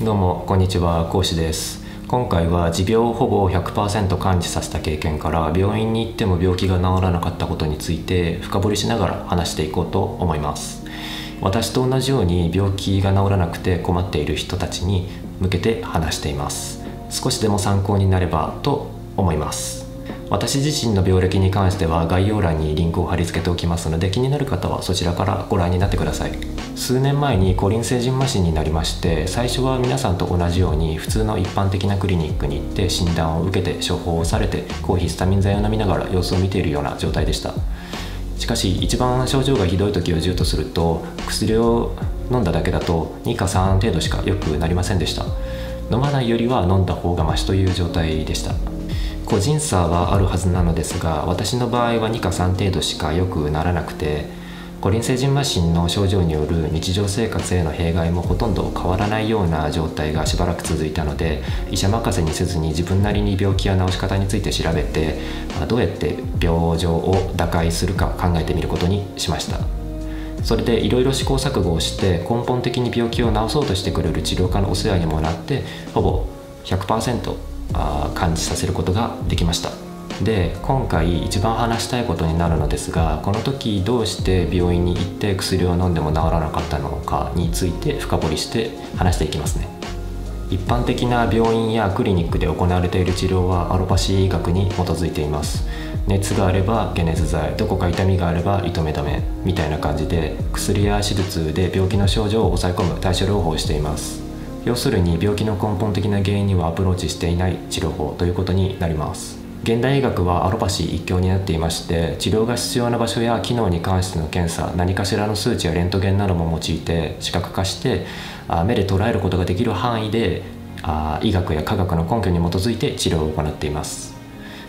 どうもこんにちは、講師です。今回は持病をほぼ 100% 完治させた経験から病院に行っても病気が治らなかったことについて深掘りしながら話していこうと思います。私と同じように病気が治らなくて困っている人たちに向けて話しています。少しでも参考になればと思います。私自身の病歴に関しては概要欄にリンクを貼り付けておきますので、気になる方はそちらからご覧になってください。数年前にコリン性蕁麻疹になりまして、最初は皆さんと同じように普通の一般的なクリニックに行って診断を受けて処方をされて、抗ヒスタミン剤を飲みながら様子を見ているような状態でした。しかし一番症状がひどい時を10とすると、薬を飲んだだけだと2か3程度しか良くなりませんでした。飲まないよりは飲んだ方がマシという状態でした。個人差はあるはずなのですが、私の場合は2か3程度しか良くならなくて、コリン性蕁麻疹の症状による日常生活への弊害もほとんど変わらないような状態がしばらく続いたので、医者任せにせずに自分なりに病気や治し方について調べて、どうやって病状を打開するか考えてみることにしました。それでいろいろ試行錯誤をして、根本的に病気を治そうとしてくれる治療家のお世話にもなって、ほぼ 100%完治させることができました。で、今回一番話したいことになるのですが、この時どうして病院に行って薬を飲んでも治らなかったのかについて深掘りして話していきますね。一般的な病院やクリニックで行われている治療はアロパシー医学に基づいています。熱があれば解熱剤、どこか痛みがあれば痛め止めみたいな感じで、薬や手術で病気の症状を抑え込む対処療法をしています。要するに病気の根本的な原因にはアプローチしていない治療法ということになります。現代医学はアロパシー一強になっていまして、治療が必要な場所や機能に関しての検査、何かしらの数値やレントゲンなども用いて視覚化して、目で捉えることができる範囲で医学や科学の根拠に基づいて治療を行っています。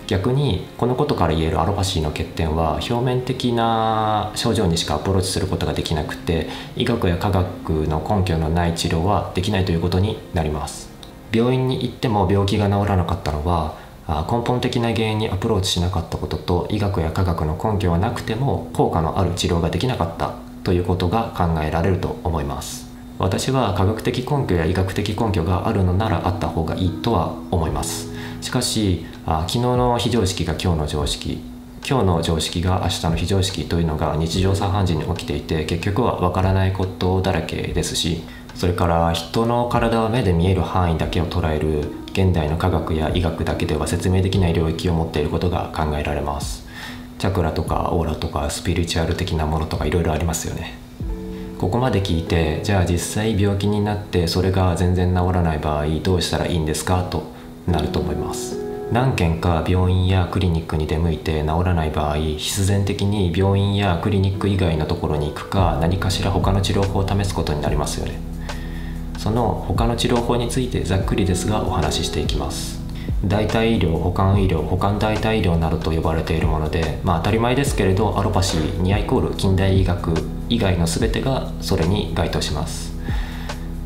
逆にこのことから言えるアロパシーの欠点は、表面的な症状にしかアプローチすることができなくて、医学や科学の根拠のない治療はできないということになります。病院に行っても病気が治らなかったのは、根本的な原因にアプローチしなかったことと、医学や科学の根拠はなくても効果のある治療ができなかったということが考えられると思います。私は科学的根拠や医学的根拠があるのならあった方がいいとは思います。しかし、昨日の非常識が今日の常識、今日の常識が明日の非常識というのが日常茶飯事に起きていて、結局はわからないことだらけですし、それから人の体は目で見える範囲だけを捉える現代の科学や医学だけでは説明できない領域を持っていることが考えられます。チャクラとかオーラとかスピリチュアル的なものとかいろいろありますよね。ここまで聞いて、じゃあ実際病気になってそれが全然治らない場合どうしたらいいんですかとなると思います。何件か病院やクリニックに出向いて治らない場合、必然的に病院やクリニック以外のところに行くか、何かしら他の治療法を試すことになりますよね。その他の治療法についてざっくりですがお話ししていきます。代替医療、補完医療、補完代替医療などと呼ばれているもので、当たり前ですけれど、アロパシーに=近代医学以外の全てがそれに該当します。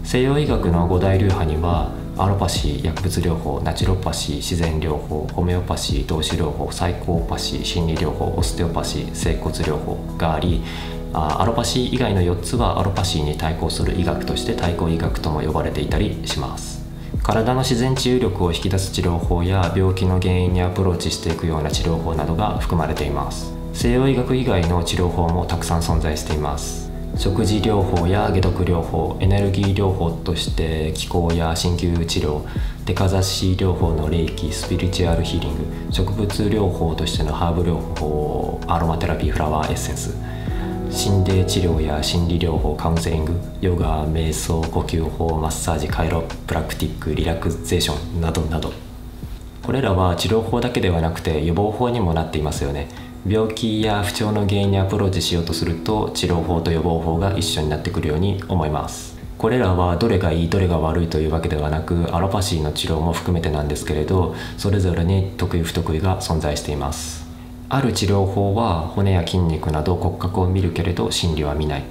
西洋医学の5大流派にはアロパシー、薬物療法、ナチュロパシー、自然療法、ホメオパシー、動詞療法、サイコパシー、心理療法、オステオパシー、整骨療法があり、アロパシー以外の4つはアロパシーに対抗する医学として対抗医学とも呼ばれていたりします。体の自然治癒力を引き出す治療法や、病気の原因にアプローチしていくような治療法などが含まれています。西洋医学以外の治療法もたくさん存在しています。食事療法や解毒療法、エネルギー療法として気候や鍼灸治療、手かざし療法の霊気、スピリチュアルヒーリング、植物療法としてのハーブ療法、アロマテラピー、フラワーエッセンス、心霊治療や心理療法、カウンセリング、ヨガ、瞑想、呼吸法、マッサージ、カイロプラクティック、リラクゼーションなどなど、これらは治療法だけではなくて予防法にもなっていますよね。病気や不調の原因にアプローチしようとすると、治療法と予防法が一緒になってくるように思います。これらはどれがいいどれが悪いというわけではなく、アロパシーの治療も含めてなんですけれど、それぞれに得意不得意が存在しています。ある治療法は骨や筋肉など骨格を見るけれど心理は見ない、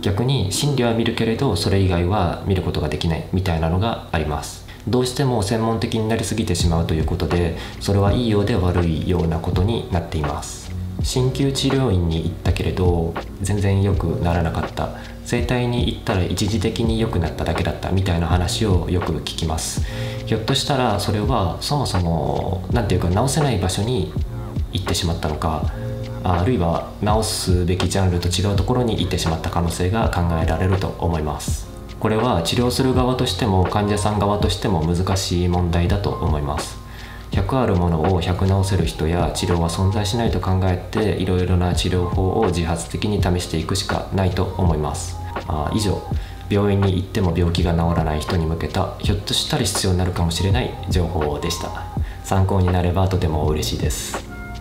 逆に心理は見るけれどそれ以外は見ることができないみたいなのがあります。どうしても専門的になりすぎてしまうということで、それはいいようで悪いようなことになっています。鍼灸治療院に行ったけれど全然良くならなかった、整体に行ったら一時的に良くなっただけだったみたいな話をよく聞きます。ひょっとしたらそれはそもそも何ていうか治せない場所に行ってしまったのか、あるいは治すべきジャンルと違うところに行ってしまった可能性が考えられると思います。これは治療する側としても患者さん側としても難しい問題だと思います。100あるものを100治せる人や治療は存在しないと考えて、いろいろな治療法を自発的に試していくしかないと思います。以上、病院に行っても病気が治らない人に向けた、ひょっとしたら必要になるかもしれない情報でした。参考になればとても嬉しいです。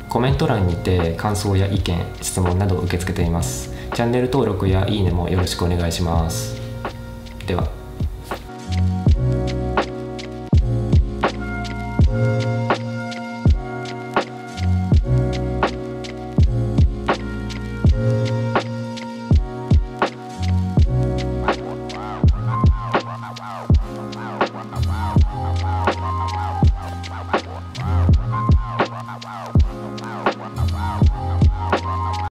コメント欄にて感想や意見、質問など受け付けています。チャンネル登録やいいねもよろしくお願いします。では。